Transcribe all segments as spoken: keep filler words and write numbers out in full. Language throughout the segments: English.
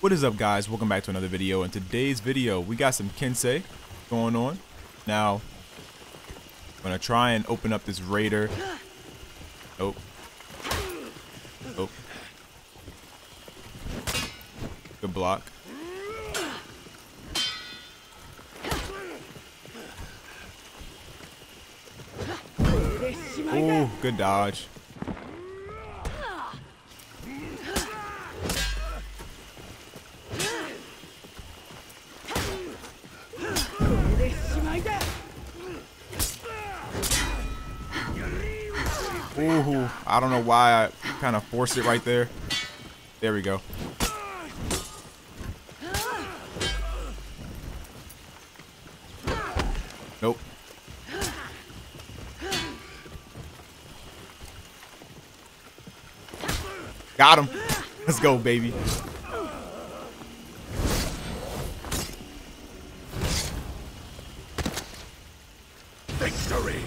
What is up, guys? Welcome back to another video. In today's video, we got some Kensei going on. Now, I'm gonna try and open up this Raider. Oh. Oh. Good block. Oh, good dodge. Ooh, I don't know why I kind of forced it right there. There we go. Nope. Got him. Let's go, baby. Victory.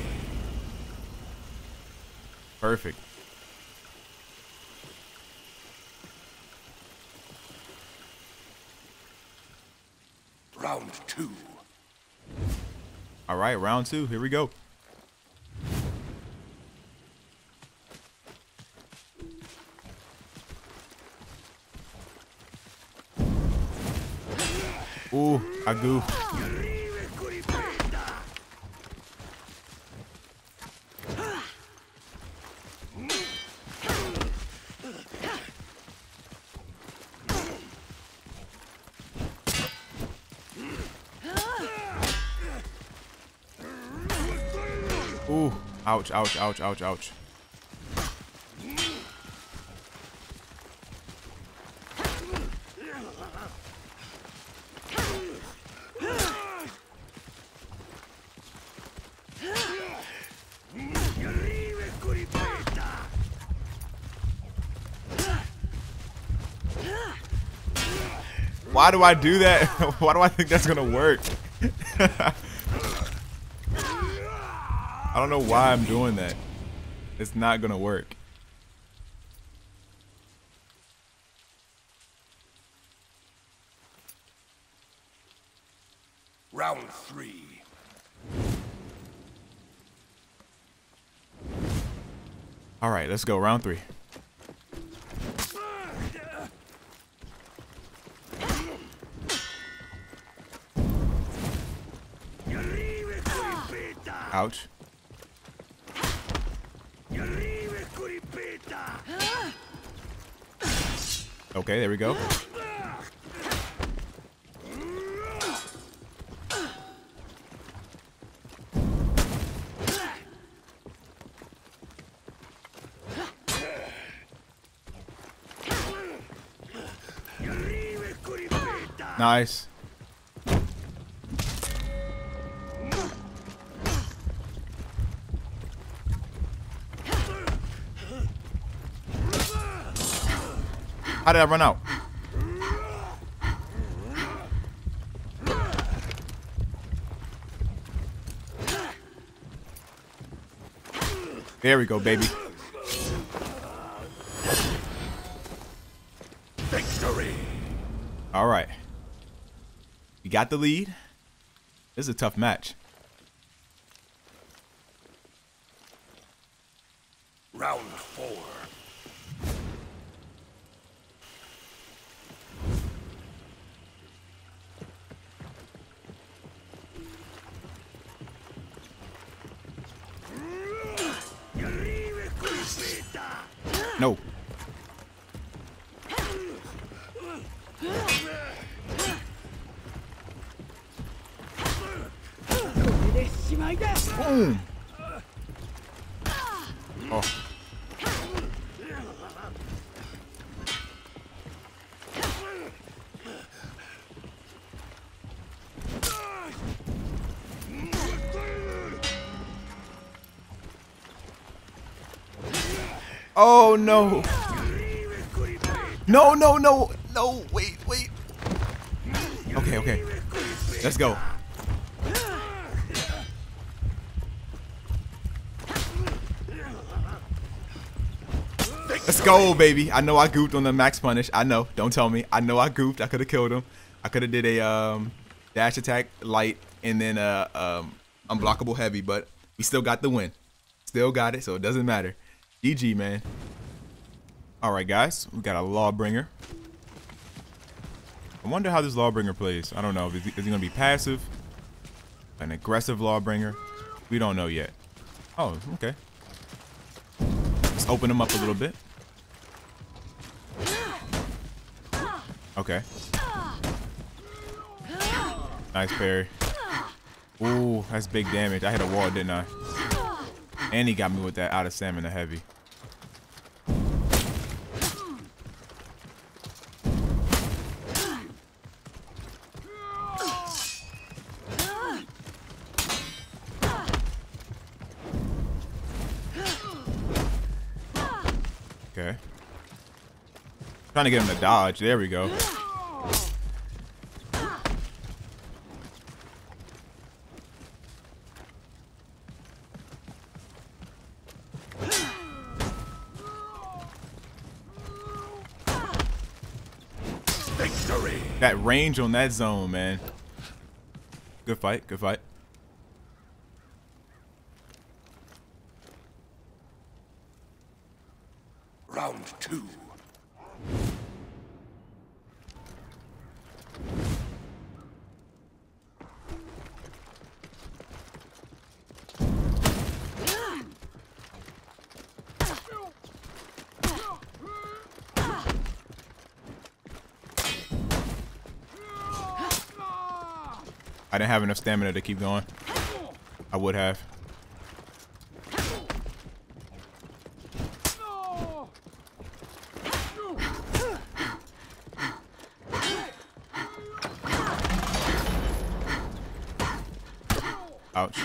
Perfect. Round two. All right, round two. Here we go. Ooh, I goofed. Ooh, ouch, ouch, ouch, ouch, ouch. Why do I do that? Why do I think that's gonna work? I don't know why I'm doing that. It's not gonna work. Round three. All right, let's go. Round three. Ouch. Okay, there we go. Nice. How did I run out? There we go, baby. Victory. All right. We got the lead. This is a tough match. Round four. No. Boom. Oh. Oh no. No, no, no, no, wait, wait. Okay, okay. Let's go. Let's Let's go, baby. I know I goofed on the max punish. I know. Don't tell me. I know I goofed. I could have killed him. I could have did a um, dash attack, light, and then uh, um, unblockable heavy, but we still got the win. Still got it, so it doesn't matter. G G, man. All right, guys. We got a Lawbringer. I wonder how this Lawbringer plays. I don't know. Is he, is he going to be passive? An aggressive Lawbringer? We don't know yet. Oh, okay. Let's open him up a little bit. Okay. Nice parry. Ooh, that's big damage. I hit a wall, didn't I? And he got me with that out of salmon, the heavy. Okay. Trying to get him to dodge. There we go. Victory. That range on that zone, man. Good fight. Good fight. Round two. I didn't have enough stamina to keep going. I would have. Ouch.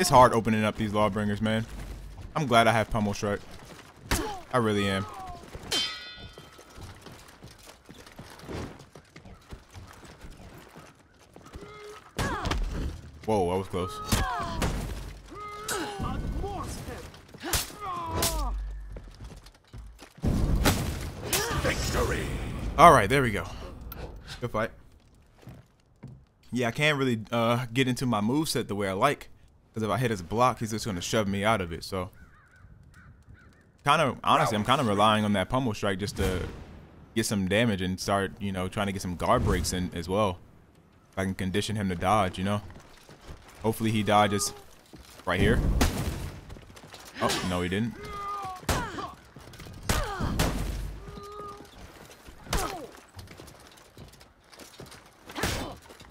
It's hard opening up these Lawbringers, man. I'm glad I have Pummel Strike. I really am. Whoa, I was close. All right, there we go. Good fight. Yeah, I can't really uh, get into my moveset the way I like, because if I hit his block, he's just going to shove me out of it. So, kind of honestly, I'm kind of relying on that Pummel Strike just to get some damage and start, you know, trying to get some guard breaks in as well. If I can condition him to dodge, you know. Hopefully he dodges right here. Oh no, he didn't.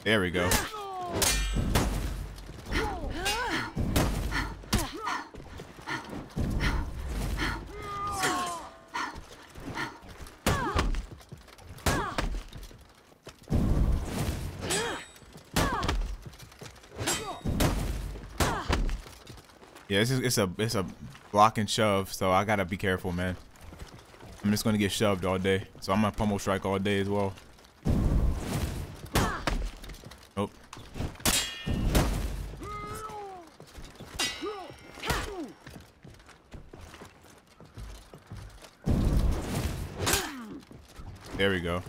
There we go. Yeah, it's, it's a it's a block and shove, so I gotta be careful, man. I'm just gonna get shoved all day, so I'm gonna Pummel Strike all day as well. Nope. There we go.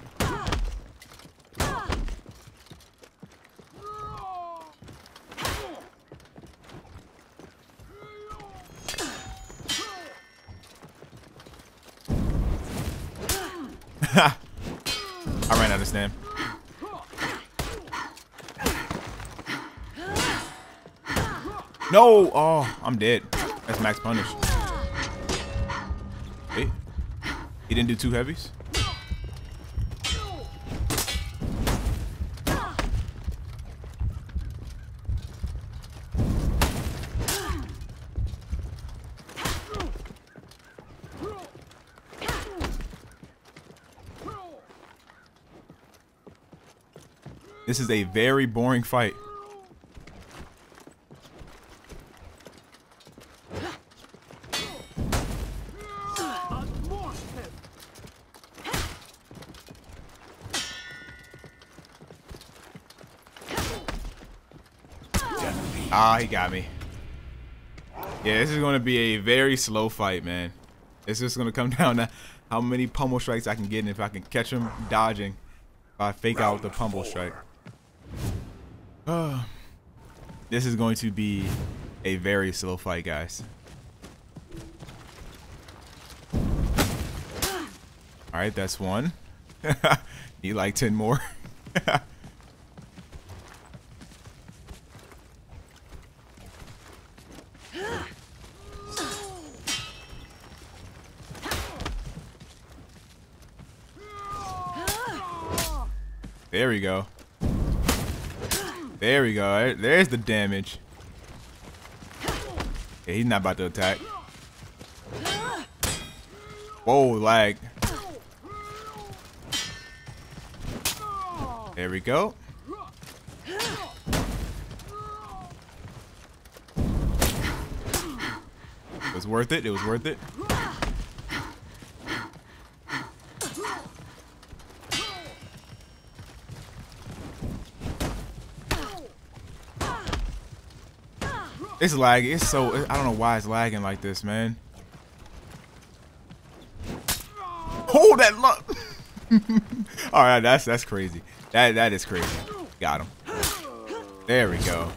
I ran out of stamina. No! Oh, I'm dead. That's max punish. Wait. He didn't do two heavies? This is a very boring fight. Ah, he got me. Yeah, this is going to be a very slow fight, man. It's just going to come down to how many pummel strikes I can get and if I can catch him dodging. If I fake Round out with the pummel four. strike. Uh, this is going to be a very slow fight, guys. All right, that's one. Need like ten more. There we go. There we go. There's the damage. Yeah, he's not about to attack. Whoa, lag. There we go. It was worth it. It was worth it. It's laggy. It's so, I don't know why it's lagging like this, man. Hold that luck. All right, that's that's crazy. That that is crazy. Got him. There we go.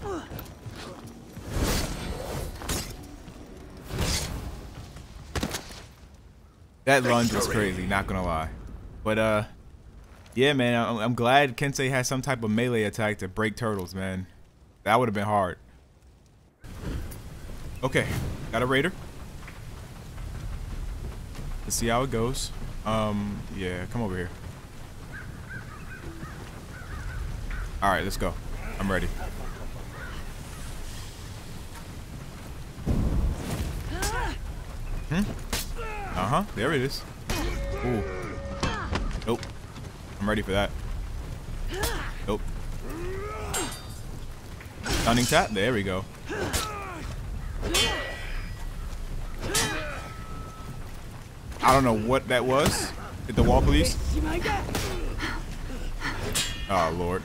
That lunge was crazy. Not gonna lie, but uh, yeah, man. I'm, I'm glad Kensei has some type of melee attack to break turtles, man. That would have been hard. Okay, got a Raider. Let's see how it goes. Um, yeah, come over here. All right, let's go. I'm ready. Hmm? Uh-huh, there it is. Ooh. Nope. I'm ready for that. Nope. Stunning tap, there we go. I don't know what that was. Hit the wall, please. Oh, Lord.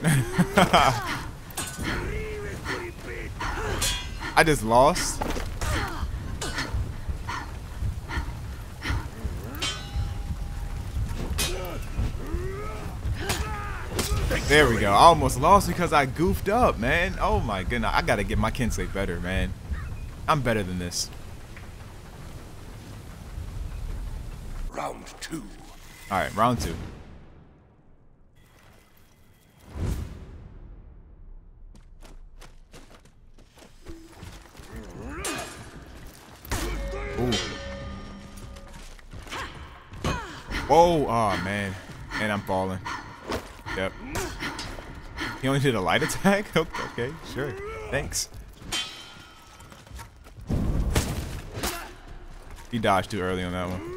I just lost. There we go. I almost lost because I goofed up, man. Oh, my goodness. I got to get my Kensei better, man. I'm better than this. Round two. All right, round two. Ooh. Whoa, oh man. And I'm falling. Yep. He only did a light attack? Okay, sure. Thanks. He dodged too early on that one.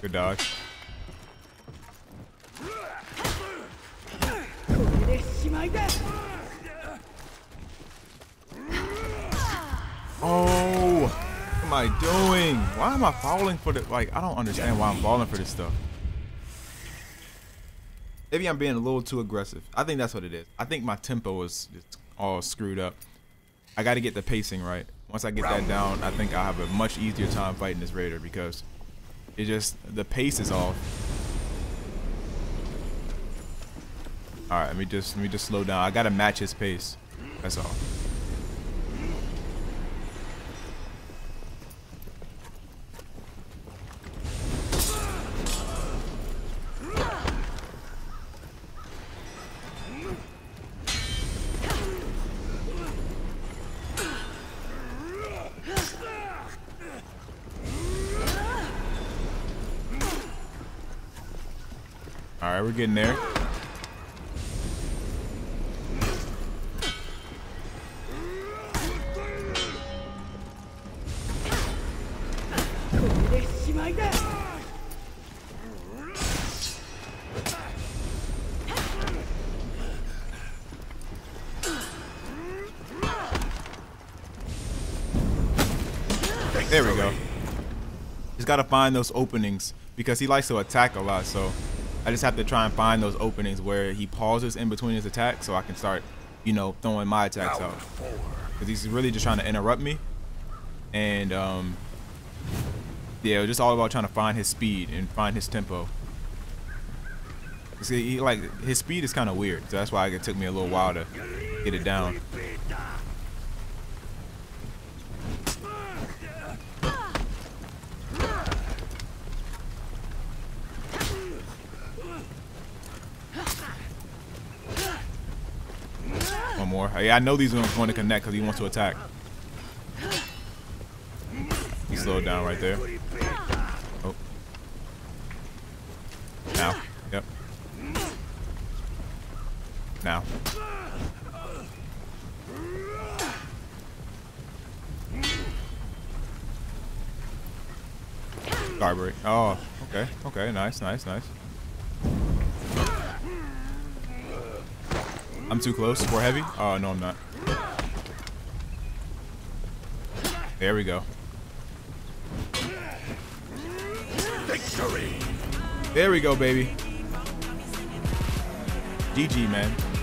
Good dodge. Oh, what am I doing? Why am I falling for the, like, I don't understand why I'm falling for this stuff. Maybe I'm being a little too aggressive. I think that's what it is. I think my tempo is it's all screwed up. I got to get the pacing right. Once I get that down, I think I'll have a much easier time fighting this Raider because it just, the pace is off. All right, let me just let me just slow down. I got to match his pace. That's all. All right, we're getting there. There we go. Just got to find those openings because he likes to attack a lot. So I just have to try and find those openings where he pauses in between his attacks so I can start, you know, throwing my attacks out. Because he's really just trying to interrupt me. And, um, yeah, it was just all about trying to find his speed and find his tempo. See, he, like, his speed is kind of weird, so that's why it took me a little while to get it down. One more. I, I know these are going to connect because he wants to attack. He slowed down right there. Oh. Now. Yep. Now. Carberry. Oh, okay. Okay, nice, nice, nice. I'm too close. We're heavy? Oh, no, I'm not. There we go. Victory! There we go, baby. G G, man.